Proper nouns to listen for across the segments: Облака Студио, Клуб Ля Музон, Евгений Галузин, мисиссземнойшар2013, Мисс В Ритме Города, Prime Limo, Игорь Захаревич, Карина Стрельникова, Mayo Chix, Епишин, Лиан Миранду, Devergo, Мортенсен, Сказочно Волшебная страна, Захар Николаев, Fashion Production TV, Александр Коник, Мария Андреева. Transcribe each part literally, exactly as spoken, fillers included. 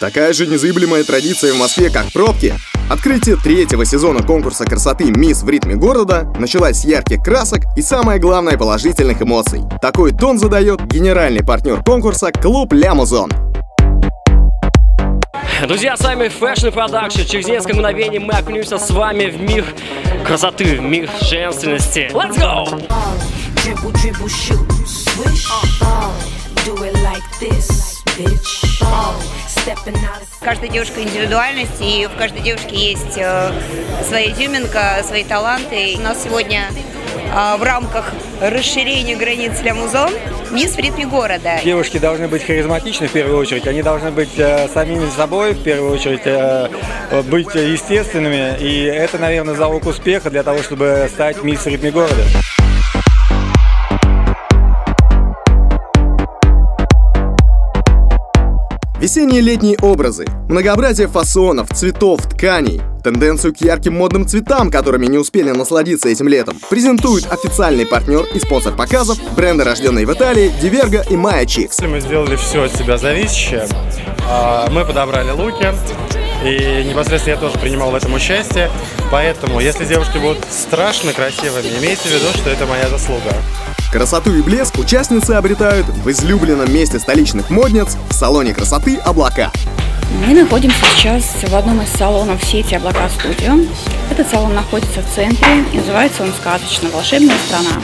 Такая же незыблемая традиция в Москве, как пробки. Открытие третьего сезона конкурса красоты «Мисс В Ритме Города» началось с ярких красок и, самое главное, положительных эмоций. Такой тон задает генеральный партнер конкурса «Клуб Ля Музон». Друзья, с вами Fashion Production. Через несколько мгновений мы окунемся с вами в мир красоты, в мир женственности. Let's go! Каждая девушка индивидуальность, и в каждой девушке есть своя изюминка, свои таланты. У нас сегодня в рамках расширения границ Ля Музон «Мисс В Ритме Города». Девушки должны быть харизматичны в первую очередь, они должны быть э, самими собой, в первую очередь э, быть естественными. И это, наверное, залог успеха для того, чтобы стать «Мисс В Ритме Города». Весенние-летние образы, многообразие фасонов, цветов, тканей, тенденцию к ярким модным цветам, которыми не успели насладиться этим летом, презентует официальный партнер и спонсор показов бренды, рожденные в Италии, Devergo и Mayo Chix. Мы сделали все от себя зависящее, мы подобрали луки, и непосредственно я тоже принимал в этом участие, поэтому если девушки будут страшно красивыми, имейте в виду, что это моя заслуга. Красоту и блеск участницы обретают в излюбленном месте столичных модниц в салоне красоты «Облака». Мы находимся сейчас в одном из салонов сети «Облака Студио». Этот салон находится в центре, и называется он «Сказочно Волшебная страна».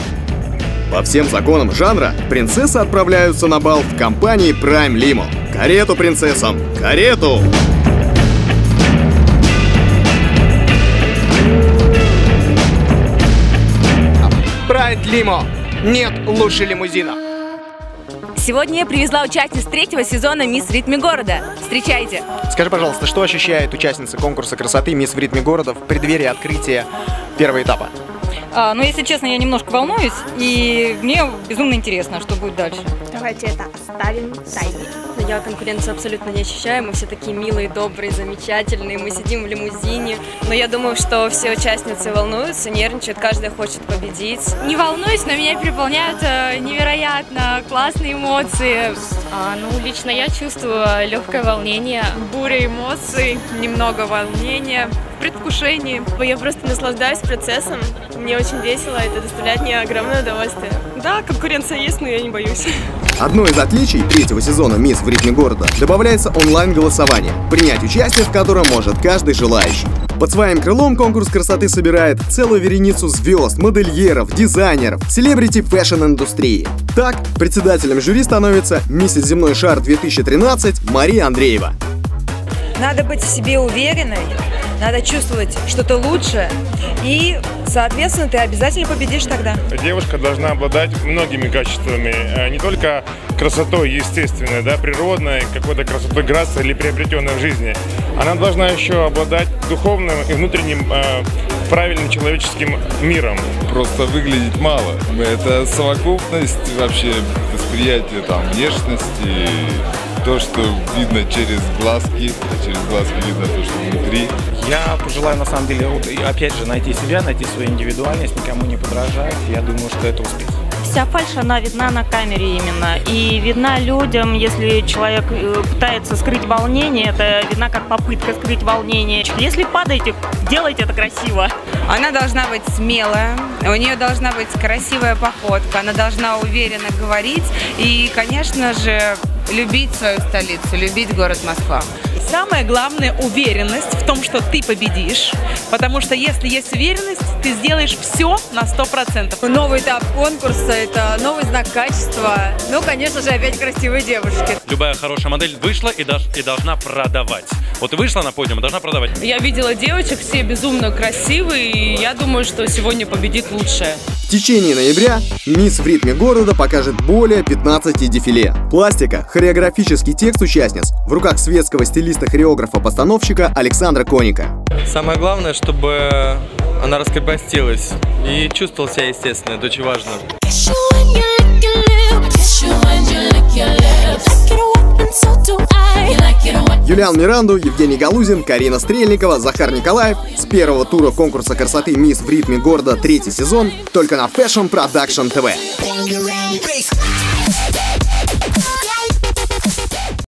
По всем законам жанра принцессы отправляются на бал в компании Prime Limo. Карету принцессам! Карету! Prime Limo! Нет лучше лимузина. Сегодня я привезла участниц третьего сезона «Мисс В Ритме Города». Встречайте. Скажи, пожалуйста, что ощущает участница конкурса красоты «Мисс В Ритме Города» в преддверии открытия первого этапа? А, ну, если честно, я немножко волнуюсь, и мне безумно интересно, что будет дальше. Давайте это оставим в тайне. Но я конкуренцию абсолютно не ощущаю, мы все такие милые, добрые, замечательные, мы сидим в лимузине. Но я думаю, что все участницы волнуются, нервничают, каждая хочет победить. Не волнуюсь, но меня переполняют невероятно классные эмоции. А, ну, лично я чувствую легкое волнение, буря эмоций, немного волнения, предвкушение. Я просто наслаждаюсь процессом. Мне очень весело, это доставляет мне огромное удовольствие. Да, конкуренция есть, но я не боюсь. Одно из отличий третьего сезона «Мисс В Ритме Города» добавляется онлайн-голосование, принять участие в котором может каждый желающий. Под своим крылом конкурс красоты собирает целую вереницу звезд, модельеров, дизайнеров, селебрити фэшн-индустрии. Так, председателем жюри становится миссис «Земной шар» две тысячи тринадцать Мария Андреева. Надо быть в себе уверенной, надо чувствовать что-то лучшее, и, соответственно, ты обязательно победишь тогда. Девушка должна обладать многими качествами, не только красотой естественной, да, природной, какой-то красотой грации или приобретенной в жизни. Она должна еще обладать духовным и внутренним э, правильным человеческим миром. Просто выглядеть мало. Это совокупность вообще восприятия там, внешности. То, что видно через глазки, а через глазки видно то, что внутри. Я пожелаю, на самом деле, опять же, найти себя, найти свою индивидуальность, никому не подражать. Я думаю, что это успех. Вся фальшь, она видна на камере именно. И видна людям, если человек пытается скрыть волнение, это видна как попытка скрыть волнение. Если падаете, делайте это красиво. Она должна быть смелая, у нее должна быть красивая походка, она должна уверенно говорить и, конечно же, любить свою столицу, любить город Москва. Самое главное – уверенность в том, что ты победишь, потому что если есть уверенность, ты сделаешь все на сто процентов. Новый этап конкурса – это новый знак качества, ну, конечно же, опять красивые девушки. Любая хорошая модель вышла и, дож и должна продавать. Вот вышла на подиум, должна продавать. Я видела девочек, все безумно красивые, и я думаю, что сегодня победит лучшая. В течение ноября «Мисс В Ритме Города» покажет более пятнадцати дефиле. Пластика, хореографический текст участниц в руках светского стилиста-хореографа-постановщика Александра Коника. Самое главное, чтобы она раскрепостилась и чувствовала себя естественно, это очень важно. Лиан Миранду, Евгений Галузин, Карина Стрельникова, Захар Николаев. С первого тура конкурса красоты «Мисс В Ритме Города» третий сезон только на Fashion Production ти ви.